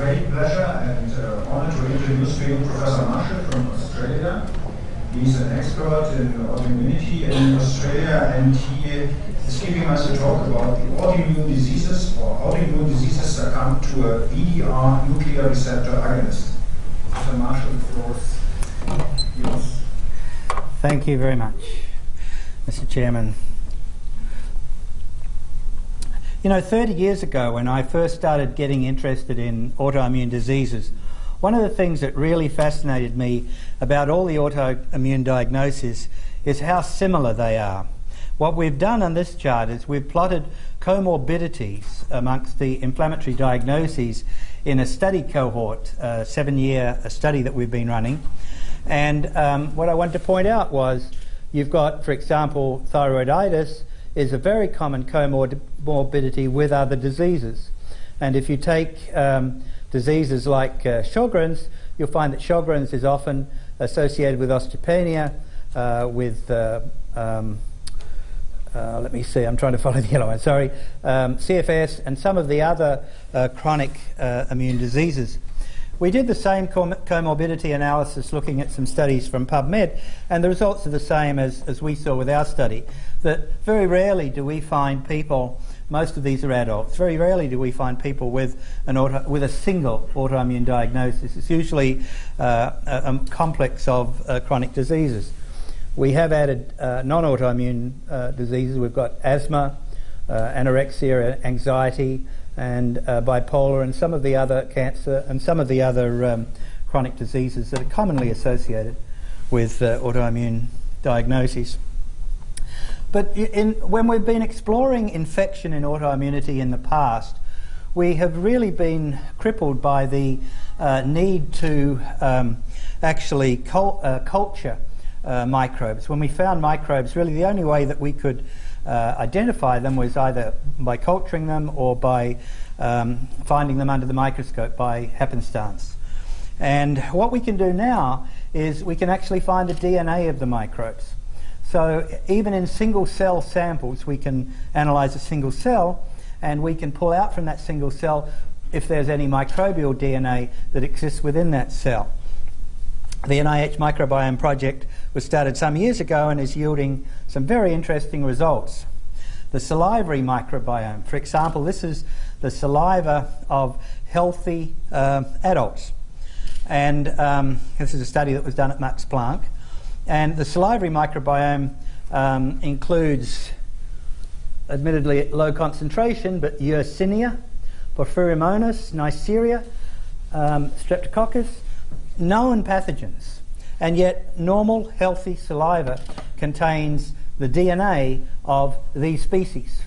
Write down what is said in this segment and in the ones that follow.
great pleasure and honor to introduce to you Professor Marshall from Australia. He's an expert in autoimmunity in Australia, and he is giving us a talk about the autoimmune diseases, or autoimmune diseases succumb to a VDR nuclear receptor agonist. Professor Marshall, the floor is yours. Thank you very much, Mr. Chairman. You know, 30 years ago when I first started getting interested in autoimmune diseases, one of the things that really fascinated me about all the autoimmune diagnoses is how similar they are. What we've done on this chart is we've plotted comorbidities amongst the inflammatory diagnoses in a study cohort, a 7-year study that we've been running. And what I wanted to point out was you've got, for example, thyroiditis is a very common comorbidity with other diseases. And if you take diseases like Sjogren's, you'll find that Sjogren's is often associated with osteopenia, let me see, I'm trying to follow the yellow one, sorry, CFS and some of the other chronic immune diseases. We did the same comorbidity analysis looking at some studies from PubMed, and the results are the same as we saw with our study, that very rarely do we find people, most of these are adults, very rarely do we find people with a single autoimmune diagnosis. It's usually a complex of chronic diseases. We have added non-autoimmune diseases. We've got asthma, anorexia, anxiety, and bipolar, and some of the other cancer, and some of the other chronic diseases that are commonly associated with autoimmune diagnoses. But when we've been exploring infection in autoimmunity in the past, we have really been crippled by the need to actually culture microbes. When we found microbes, really the only way that we could identify them was either by culturing them or by finding them under the microscope by happenstance. And what we can do now is we can actually find the DNA of the microbes. So even in single cell samples, we can analyze a single cell, and we can pull out from that single cell if there's any microbial DNA that exists within that cell. The NIH microbiome project was started some years ago and is yielding some very interesting results. The salivary microbiome, for example, this is the saliva of healthy adults. And this is a study that was done at Max Planck. And the salivary microbiome includes, admittedly at low concentration, but Yersinia, Porphyrimonis, Neisseria, Streptococcus, known pathogens, and yet normal healthy saliva contains the DNA of these species.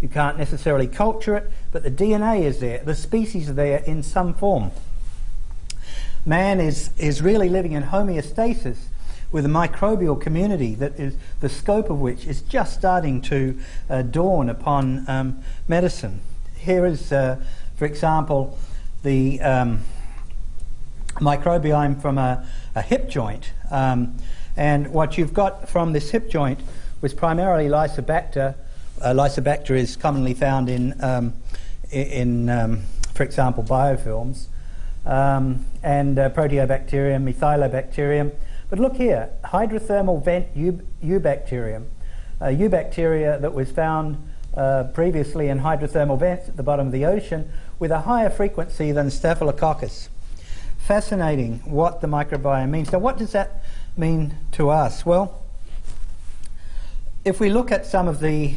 You can't necessarily culture it, but the DNA is there, the species are there in some form. Man is really living in homeostasis with a microbial community that is the scope of which is just starting to dawn upon medicine. Here is, for example, the microbiome from a hip joint, and what you've got from this hip joint was primarily Lysobacter. Lysobacter is commonly found in for example, biofilms, and proteobacterium, methylobacterium. But look here, hydrothermal vent eubacterium, eubacteria that was found previously in hydrothermal vents at the bottom of the ocean with a higher frequency than Staphylococcus. Fascinating what the microbiome means. So what does that mean to us? Well, if we look at some of the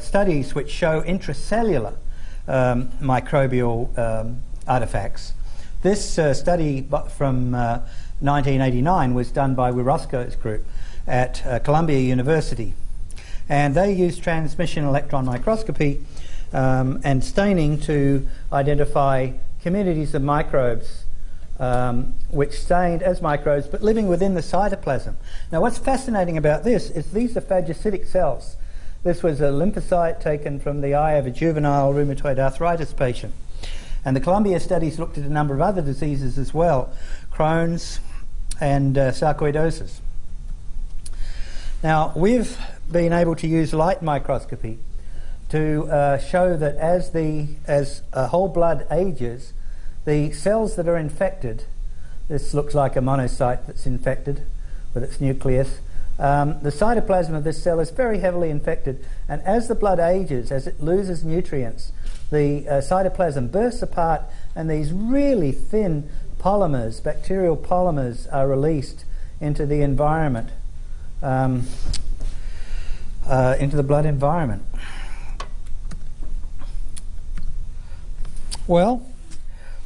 studies which show intracellular microbial artifacts, this study from 1989 was done by Wirosco's group at Columbia University, and they used transmission electron microscopy and staining to identify communities of microbes which stained as microbes but living within the cytoplasm. Now what's fascinating about this is these are phagocytic cells. This was a lymphocyte taken from the eye of a juvenile rheumatoid arthritis patient. And the Columbia studies looked at a number of other diseases as well, Crohn's and sarcoidosis. Now we've been able to use light microscopy to show that as whole blood ages, The cells that are infected, this looks like a monocyte that's infected with its nucleus. The cytoplasm of this cell is very heavily infected, and as the blood ages, as it loses nutrients, the cytoplasm bursts apart, and these really thin polymers, bacterial polymers, are released into the environment, into the blood environment. Well,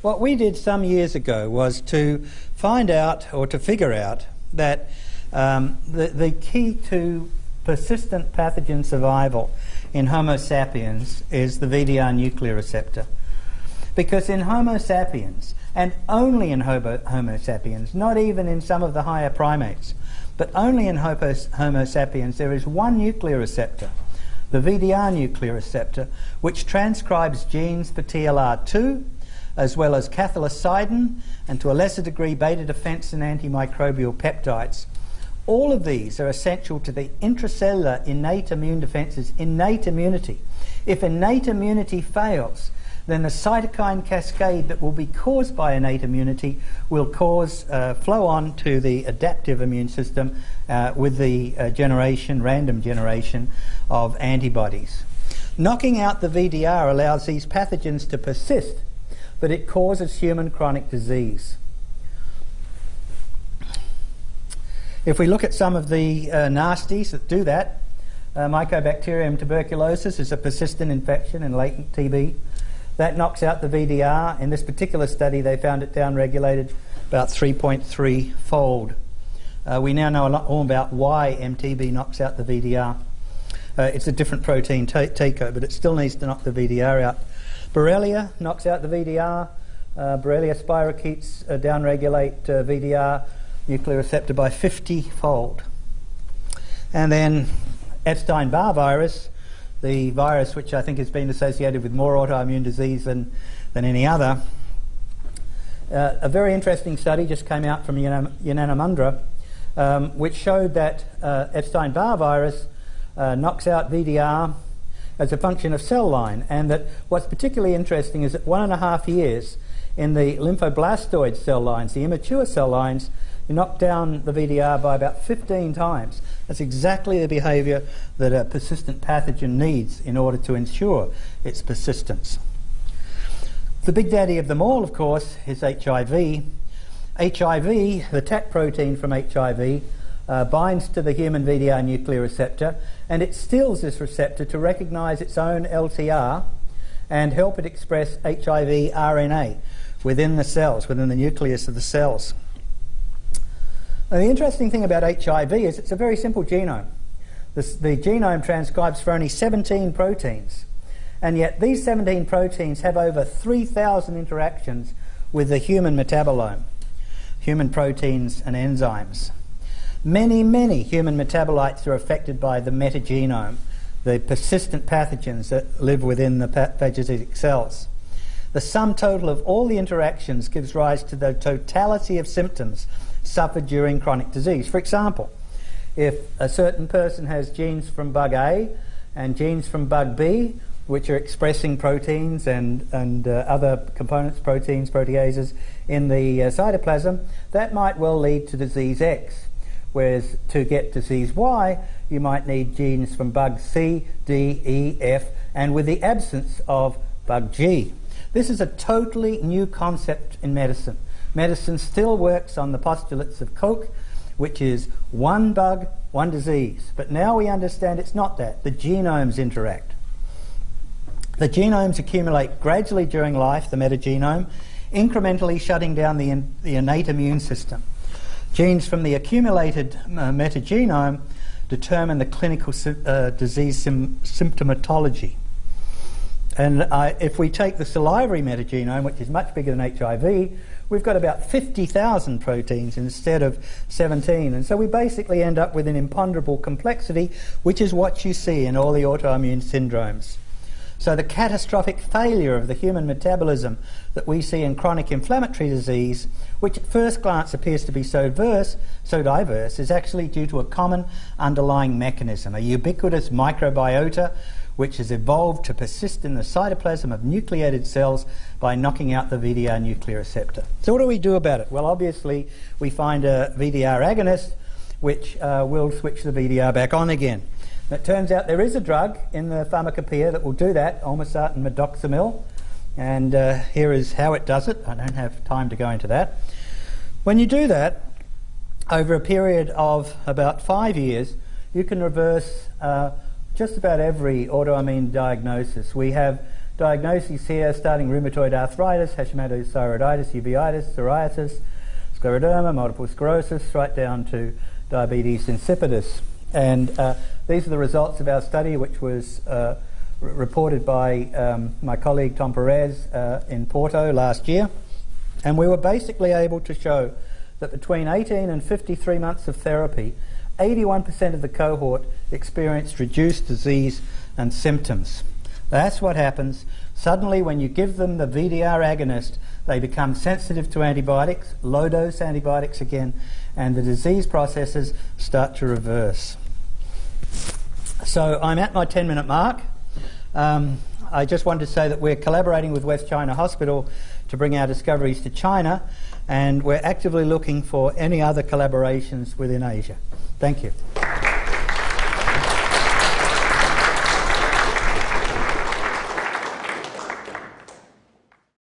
what we did some years ago was to find out, or to figure out, that the key to persistent pathogen survival in Homo sapiens is the VDR nuclear receptor. Because in Homo sapiens, and only in Homo sapiens, not even in some of the higher primates, but only in Homo sapiens, there is one nuclear receptor, the VDR nuclear receptor, which transcribes genes for TLR2, as well as cathelicidin, and to a lesser degree beta-defensin and antimicrobial peptides. All of these are essential to the intracellular innate immune defenses, innate immunity. If innate immunity fails, then the cytokine cascade that will be caused by innate immunity will cause flow on to the adaptive immune system with the random generation of antibodies. Knocking out the VDR allows these pathogens to persist, but it causes human chronic disease. If we look at some of the nasties that do that, Mycobacterium tuberculosis is a persistent infection in latent TB. That knocks out the VDR. In this particular study, they found it downregulated about 3.3-fold. We now know a lot more about why MTB knocks out the VDR. It's a different protein, Takeover, but it still needs to knock the VDR out. Borrelia knocks out the VDR. Borrelia spirochetes downregulate VDR nuclear receptor by 50-fold. And then Epstein-Barr virus, the virus which I think has been associated with more autoimmune disease than any other. A very interesting study just came out from Yanamundra, which showed that Epstein-Barr virus knocks out VDR as a function of cell line, and that what's particularly interesting is that 1.5 years in the lymphoblastoid cell lines, the immature cell lines, you knock down the VDR by about 15 times. That's exactly the behaviour that a persistent pathogen needs in order to ensure its persistence. The big daddy of them all, of course, is HIV. HIV, the TAT protein from HIV, binds to the human VDR nuclear receptor, and it steals this receptor to recognise its own LTR and help it express HIV RNA within the cells, within the nucleus of the cells. Now, the interesting thing about HIV is it's a very simple genome. The genome transcribes for only 17 proteins, and yet these 17 proteins have over 3,000 interactions with the human metabolome, human proteins and enzymes. Many, many human metabolites are affected by the metagenome, the persistent pathogens that live within the phagocytic cells. The sum total of all the interactions gives rise to the totality of symptoms suffered during chronic disease. For example, if a certain person has genes from bug A and genes from bug B, which are expressing proteins and other components, proteins, proteases, in the cytoplasm, that might well lead to disease X. Whereas to get disease Y, you might need genes from bug C, D, E, F, and with the absence of bug G. This is a totally new concept in medicine. Medicine still works on the postulates of Koch, which is one bug, one disease. But now we understand it's not that. The genomes interact. The genomes accumulate gradually during life, the metagenome, incrementally shutting down the innate immune system. Genes from the accumulated metagenome determine the clinical disease symptomatology. And if we take the salivary metagenome, which is much bigger than HIV, we've got about 50,000 proteins instead of 17. And so we basically end up with an imponderable complexity, which is what you see in all the autoimmune syndromes. So the catastrophic failure of the human metabolism that we see in chronic inflammatory disease, which at first glance appears to be so diverse, is actually due to a common underlying mechanism, a ubiquitous microbiota which has evolved to persist in the cytoplasm of nucleated cells by knocking out the VDR nuclear receptor. So what do we do about it? Well, obviously we find a VDR agonist which will switch the VDR back on again. And it turns out there is a drug in the pharmacopoeia that will do that, olmesartan medoxomil, and here is how it does it. I don't have time to go into that. When you do that, over a period of about 5 years, you can reverse just about every autoimmune diagnosis. We have diagnoses here starting rheumatoid arthritis, Hashimoto's thyroiditis, uveitis, psoriasis, scleroderma, multiple sclerosis, right down to diabetes insipidus. And these are the results of our study, which was reported by my colleague Tom Perez in Porto last year. And we were basically able to show that between 18 and 53 months of therapy, 81% of the cohort experienced reduced disease and symptoms. That's what happens. Suddenly, when you give them the VDR agonist, they become sensitive to antibiotics, low-dose antibiotics again, and the disease processes start to reverse. So I'm at my 10-minute mark. I just wanted to say that we're collaborating with West China Hospital to bring our discoveries to China, and we're actively looking for any other collaborations within Asia. Thank you.